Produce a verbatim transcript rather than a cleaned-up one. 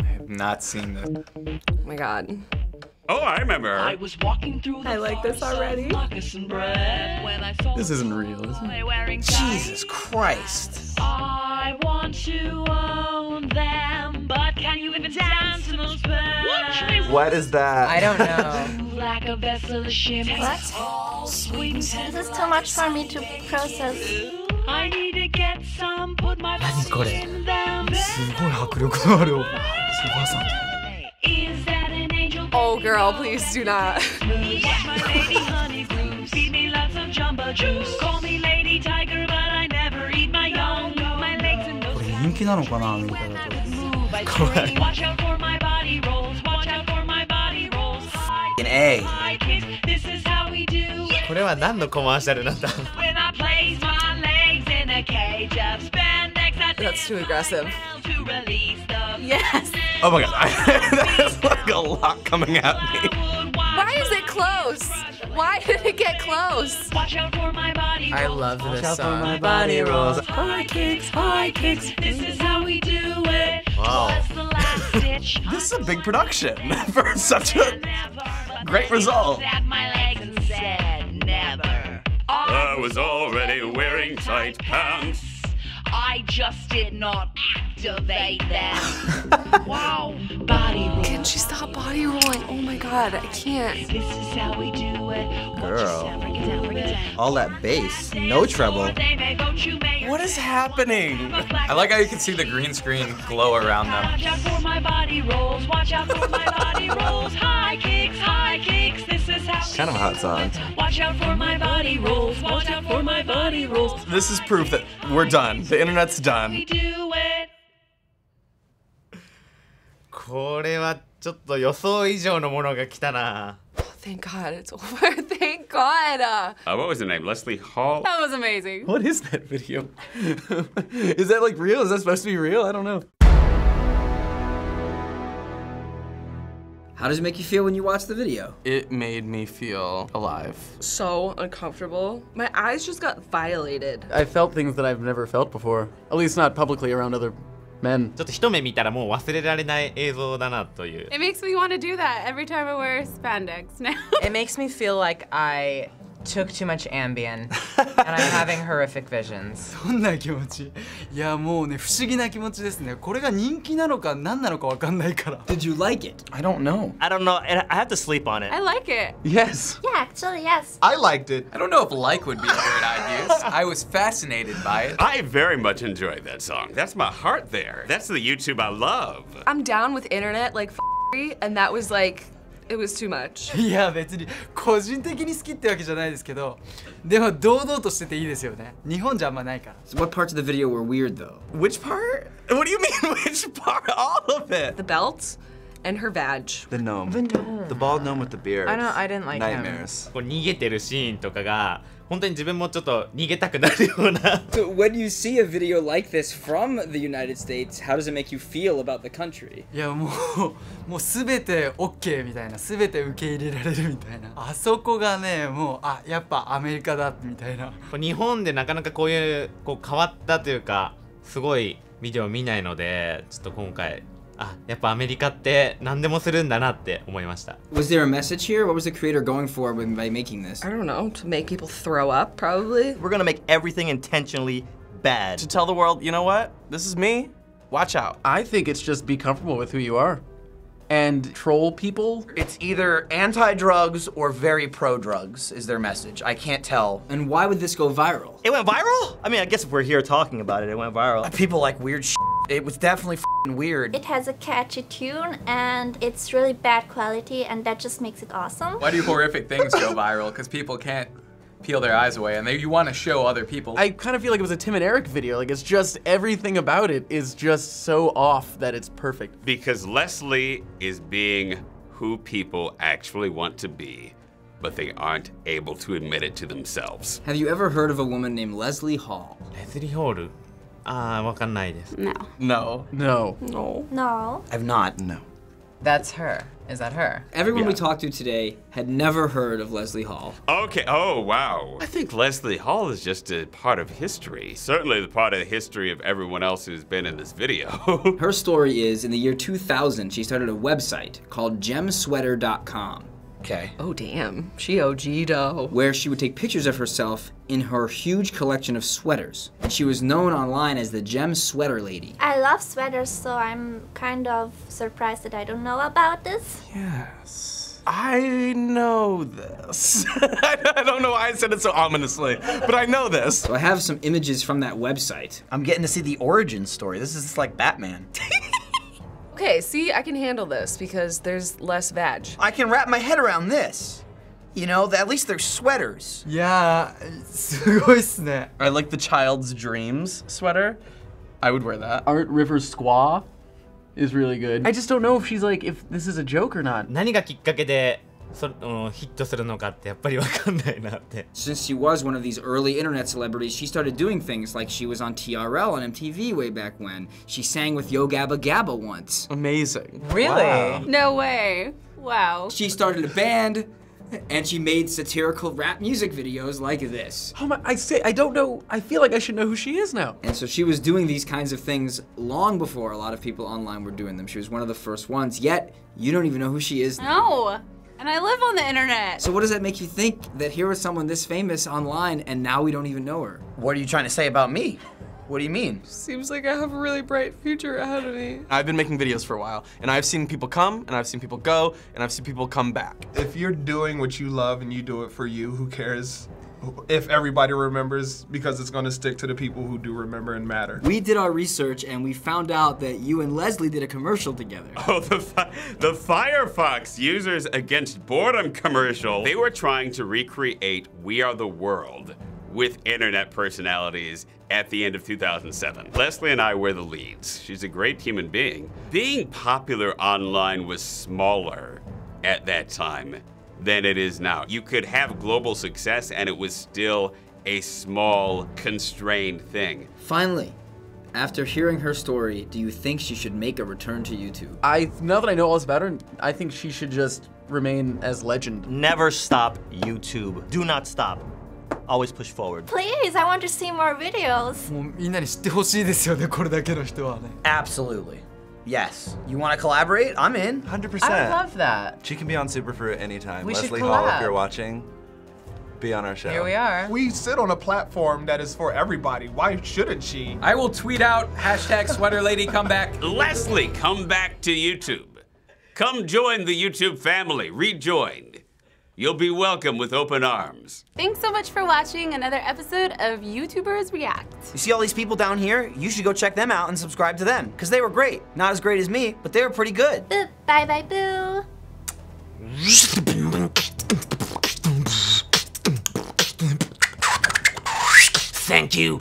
I have not seen this. Oh my god. Oh, I remember. I was walking through the I like this already. This isn't real, is it? Jesus Christ. I want to own them, but can you even dance in those pants? What is that? I don't know. Like a vessel of shimmer. What? This is too much for me to process. I need to get some, put my foot in them. Is that an angel? Oh girl, please do not. Yes, my lady honey blues. Feed me lots of jumbo juice. Call me lady tiger, but I never eat my own. My legs and nose. Correct. Watch out for my body rolls. Watch out for my body rolls. An A. This is how we do. When I place my legs in a cage of spandex, I that's too aggressive. To release the yes. Oh my god, that's like a lot coming at me. Why is it close? Why did it get close? Watch out for my body. I love this song. Watch out for my body rolls. High kicks, high kicks. This is how we do it. Wow. This is a big production for such a great result. I was already wearing tight pants. I just did not activate them. Wow. Body roll. Can she stop body rolling? Oh my god, I can't. This is how we do it. Girl. All that bass. No treble. What is happening? I like how you can see the green screen glow around them. Watch out for my body rolls. Watch out for my body rolls. High kicks, high kicks. This is how it's kind of a hot song. Watch out for my body rolls. Watch out for my body rolls. This is proof that we're done. The internet's done. We do it. Oh, thank God, it's over. Thank God. Uh, what was the name? Leslie Hall? That was amazing. What is that video? Is that like real? Is that supposed to be real? I don't know. How does it make you feel when you watch the video? It made me feel alive. So uncomfortable. My eyes just got violated. I felt things that I've never felt before. At least not publicly around other men. It makes me want to do that every time I wear spandex now. It makes me feel like I took too much Ambien, and I'm having horrific visions. Did you like it? I don't know. I don't know, and I have to sleep on it. I like it. Yes. Yeah, actually, yes. I liked it. I don't know if like would be a word I'd use. I was fascinated by it. I very much enjoyed that song. That's my heart there. That's the YouTube I love. I'm down with internet like f***y, and that was like, it was too much. Yeah, but it's what parts of the video were weird though? Which part? What do you mean which part? All of it. The belt and her vag. The gnome. The gnome. The bald gnome with the beard. I know, I didn't like nightmares. So when you see a video like this from the United States, how does it make you feel about the country? Was there a message here? What was the creator going for by making this? I don't know, to make people throw up, probably. We're gonna make everything intentionally bad. To tell the world, you know what? This is me, watch out. I think it's just be comfortable with who you are and troll people. It's either anti-drugs or very pro-drugs is their message. I can't tell. And why would this go viral? It went viral? I mean, I guess if we're here talking about it, it went viral. People like weird shit. It was definitely f***ing weird. It has a catchy tune, and it's really bad quality, and that just makes it awesome. Why do horrific things go viral? Because people can't peel their eyes away, and they, you want to show other people. I kind of feel like it was a Tim and Eric video. Like, it's just everything about it is just so off that it's perfect. Because Leslie is being who people actually want to be, but they aren't able to admit it to themselves. Have you ever heard of a woman named Leslie Hall? Leslie Hall? Ah, uh, no. No. No. No. No. I've not. No. That's her. Is that her? Everyone yeah. we talked to today had never heard of Leslie Hall. Okay, oh wow. I think Leslie Hall is just a part of history. Certainly the part of the history of everyone else who's been in this video. Her story is, in the year two thousand, she started a website called Gemsweater dot com. Okay. Oh damn, she O G'd-o. Where she would take pictures of herself in her huge collection of sweaters. And she was known online as the Gem Sweater Lady. I love sweaters, so I'm kind of surprised that I don't know about this. Yes. I know this. I don't know why I said it so ominously, but I know this. So I have some images from that website. I'm getting to see the origin story. This is like Batman. Okay, see, I can handle this because there's less vag. I can wrap my head around this. You know, at least they're sweaters. Yeah, I like the Child's Dreams sweater. I would wear that. Art River Squaw is really good. I just don't know if she's like, if this is a joke or not. Since she was one of these early internet celebrities, she started doing things like she was on T R L on M T V way back when. She sang with Yo Gabba Gabba once. Amazing. Really? Wow. No way. Wow. She started a band, and she made satirical rap music videos like this. Oh my, I say, I don't know, I feel like I should know who she is now. And so she was doing these kinds of things long before a lot of people online were doing them. She was one of the first ones, yet you don't even know who she is now. No. And I live on the internet. So what does that make you think that here was someone this famous online and now we don't even know her? What are you trying to say about me? What do you mean? Seems like I have a really bright future ahead of me. I've been making videos for a while, and I've seen people come, and I've seen people go, and I've seen people come back. If you're doing what you love and you do it for you, who cares if everybody remembers, because it's gonna stick to the people who do remember and matter. We did our research and we found out that you and Leslie did a commercial together. Oh, the, fi the Firefox Users Against Boredom commercial. They were trying to recreate We Are The World with internet personalities at the end of two thousand seven. Leslie and I were the leads. She's a great human being. Being popular online was smaller at that time than it is now. You could have global success and it was still a small, constrained thing. Finally, after hearing her story, do you think she should make a return to YouTube? I, now that I know all this about her, I think she should just remain as legend. Never stop YouTube. Do not stop. Always push forward. Please, I want to see more videos. Absolutely. Yes. You want to collaborate? I'm in. one hundred percent. I love that. She can be on Superfruit anytime. We Leslie Hall, if you're watching, be on our show. Here we are. We sit on a platform that is for everybody. Why shouldn't she? I will tweet out hashtag sweater lady come back. Leslie, come back to YouTube. Come join the YouTube family. Rejoin. You'll be welcome with open arms. Thanks so much for watching another episode of YouTubers React. You see all these people down here? You should go check them out and subscribe to them, because they were great. Not as great as me, but they were pretty good. Boop, bye bye boo. Thank you.